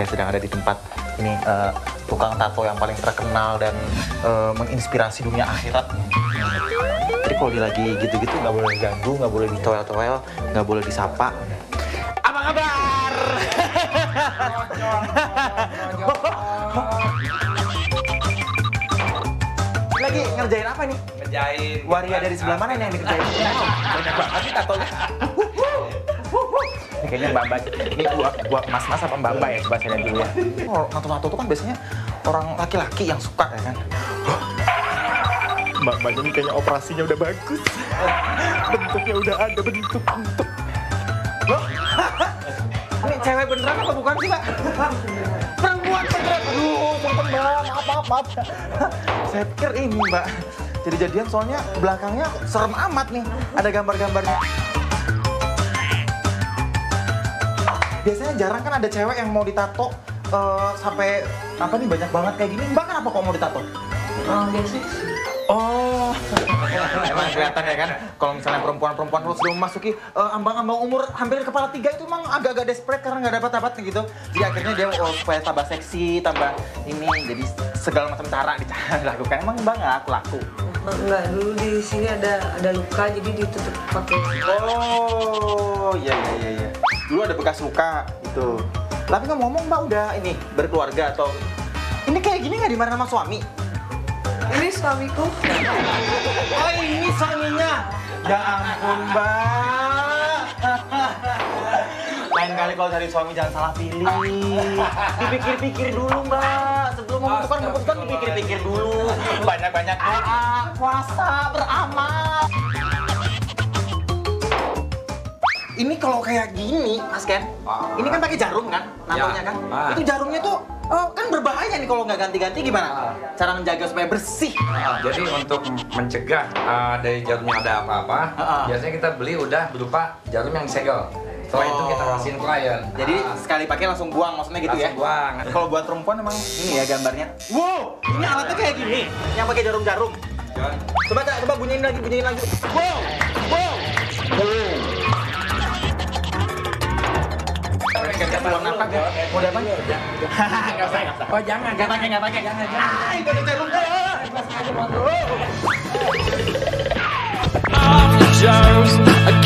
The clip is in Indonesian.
saya sedang ada di tempat ini tukang tato yang paling terkenal dan menginspirasi dunia akhirat. Jadi kalau dia lagi gitu-gitu nggak boleh diganggu, nggak boleh ditoel-toel, nggak boleh disapa. Apa kabar? Lagi ngerjain apa nih? Ngerjain waria dari sebelah mana nih yang dikerjain? Banyak banget sih tatonya. Kayaknya Mbak ini buat mas-mas apa Mbak ya? Coba saya lihat dulu ya. Tato-tato itu kan biasanya orang laki-laki yang suka ya kan? Mbak ini kayaknya operasinya udah bagus. Bentuknya udah ada, bentuk. Loh? Ini cewek beneran apa bukan sih, Mbak? Perempuan beneran. Aduh, perempuan, maaf. Saya pikir ini, Mbak. Jadi-jadian soalnya belakangnya serem amat nih. Ada gambar-gambarnya. Biasanya jarang kan ada cewek yang mau ditato sampai apa nih banyak banget kayak gini. Mbak kenapa kok mau ditato? Oh, emang kelihatan ya kan? Kalau misalnya perempuan-perempuan terus sudah memasuki ambang-ambang umur hampir kepala tiga itu emang agak-agak desperate karena nggak dapat dapatnya gitu. Jadi akhirnya dia supaya tambah seksi, tambah ini, jadi segala macam cara dilakukan. Emang Mbak nggak laku? Enggak, dulu di sini ada luka jadi ditutup pakai. Oh, iya. Dulu ada bekas luka gitu. Tapi ngomong Mbak udah ini berkeluarga atau ini kayak gini nggak dimarahin sama suami? Ini suamiku. Oh ini suaminya. Ya ampun Mbak. Lain kali kalau cari suami jangan salah pilih. Dipikir-pikir dulu Mbak. Sebelum memutuskan dipikir-pikir dulu. Banyak-banyak puasa beramal. Ini kalau kayak gini, Mas Ken, ini kan pakai jarum kan, natonya kan? Itu jarumnya tuh kan berbahaya nih kalau nggak ganti-ganti gimana? Cara menjaga supaya bersih. Jadi untuk mencegah dari jarumnya ada apa-apa, biasanya kita beli udah berupa jarum yang disegel. Setelah itu kita kasihin klien. Jadi sekali pakai langsung buang, maksudnya gitu langsung ya? Buang. Kalau buat perempuan emang ini ya gambarnya. Wow, ini alatnya kayak gini, yang pakai jarum-jarum. Coba bunyiin lagi. Wow. Mau oh jangan, nggak pakai. Jangan. Itu udah terluka. Mas aja mau